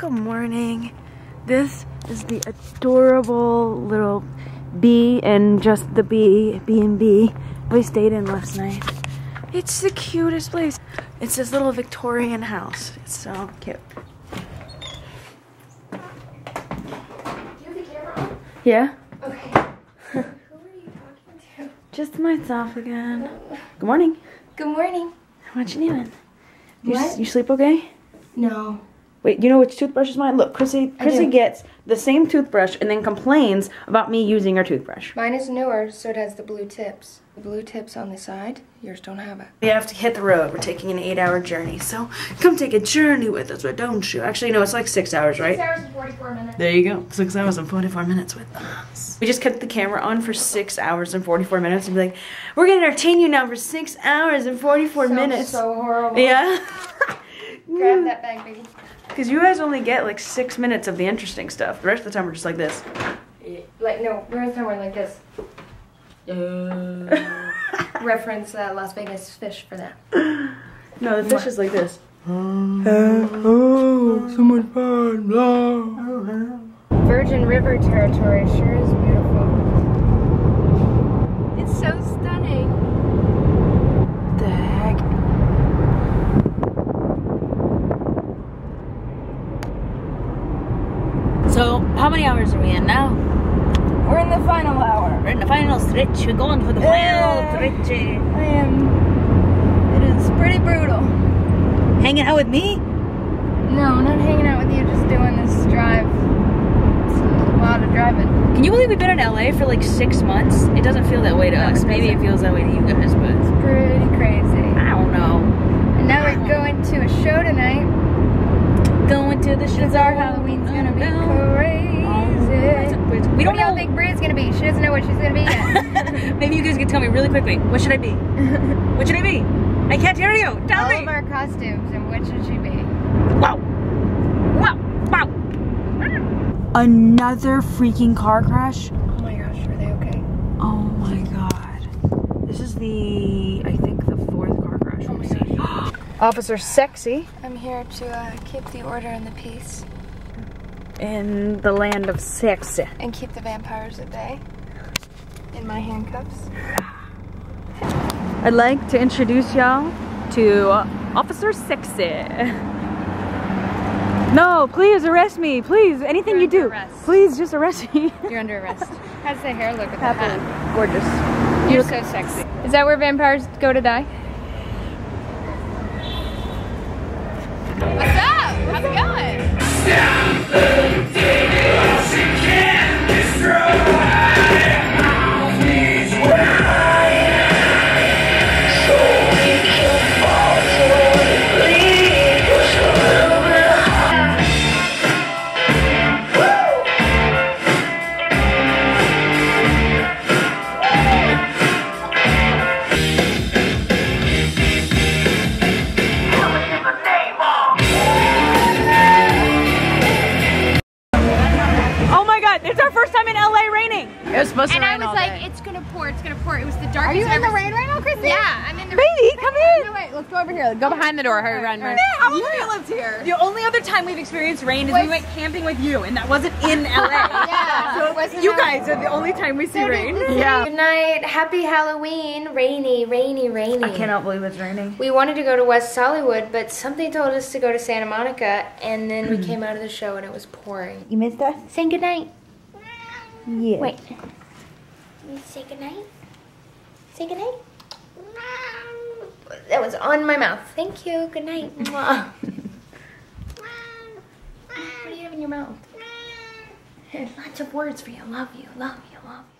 Good morning. This is the adorable little bee and just the bee, B&B we stayed in last night. It's the cutest place. It's this little Victorian house. It's so cute. Do you have the camera on? Yeah. Okay. Who are you talking to? Just myself again. Good morning. Good morning. What you doing? What? You sleep okay? No. Wait, you know which toothbrush is mine? Look, Chrissy gets the same toothbrush and then complains about me using her toothbrush. Mine is newer, so it has the blue tips. The blue tips on the side, yours don't have it. We have to hit the road. We're taking an 8-hour journey, so come take a journey with us, don't you? Actually, no, it's like 6 hours, right? 6 hours and 44 minutes. There you go. 6 hours and 44 minutes with us. We just kept the camera on for 6 hours and 44 minutes and be like, we're going to entertain you now for 6 hours and 44 minutes. So horrible. Yeah. Grab that bag, baby. Because you guys only get like 6 minutes of the interesting stuff. The rest of the time we're just like this. Like, no, the rest of the time we're like this. Reference Las Vegas fish for that. No, the fish is like this. Oh, so much fun. Blah. Virgin River territory sure is beautiful. It's so stunning. What the heck? So, how many hours are we in now? We're in the final hour. We're in the final stretch. We're going for the final stretch. I am. It is pretty brutal. Hanging out with me? No, not hanging out with you, just doing this drive. It's a lot of driving. Can you believe we've been in LA for like 6 months? It doesn't feel that way to us. Maybe it feels that way to you guys, but it's pretty crazy. I don't know. And now we're going to a show tonight. Going to the show. Because our Halloween's gonna be crazy. We don't know how big Bria's gonna be. She doesn't know what she's gonna be yet. Maybe you guys can tell me really quickly. What should I be? What should I be? I can't hear you. Tell me. All of our costumes, and what should she be? Wow. Wow. Wow. Another freaking car crash. Oh my gosh, are they okay? Oh my god. This is the, I think, the fourth car crash we've seen. Officer Sexy. I'm here to keep the order and the peace. In the land of sexy. And keep the vampires at bay. In my handcuffs. I'd like to introduce y'all to Officer Sexy. No, please arrest me. Please, anything you do. Arrest. Please just arrest me. You're under arrest. How's the hair look with that hat? Gorgeous. You're so sexy. Is that where vampires go to die? How's it going? And I was like, it's gonna pour, it's gonna pour. It was the darkest. Are you in the rain right now, Chrissy? Yeah, I'm in the rain. Baby, come in. No, wait, let's go over here. Go behind the door. Hurry, run, run. How long have you lived here? The only other time we've experienced rain is we went camping with you, and that wasn't in LA. Yeah, it wasn't. You guys are the only time we see rain. Yeah. Good night. Happy Halloween. Rainy, rainy, rainy. I cannot believe it's raining. We wanted to go to West Hollywood, but something told us to go to Santa Monica, and then we came out of the show and it was pouring. You missed us? Saying good night. Yeah. Wait. Say goodnight. Say goodnight. That was on my mouth. Thank you. Good night. What do you have in your mouth? Lots of words for you. Love you. Love you. Love you.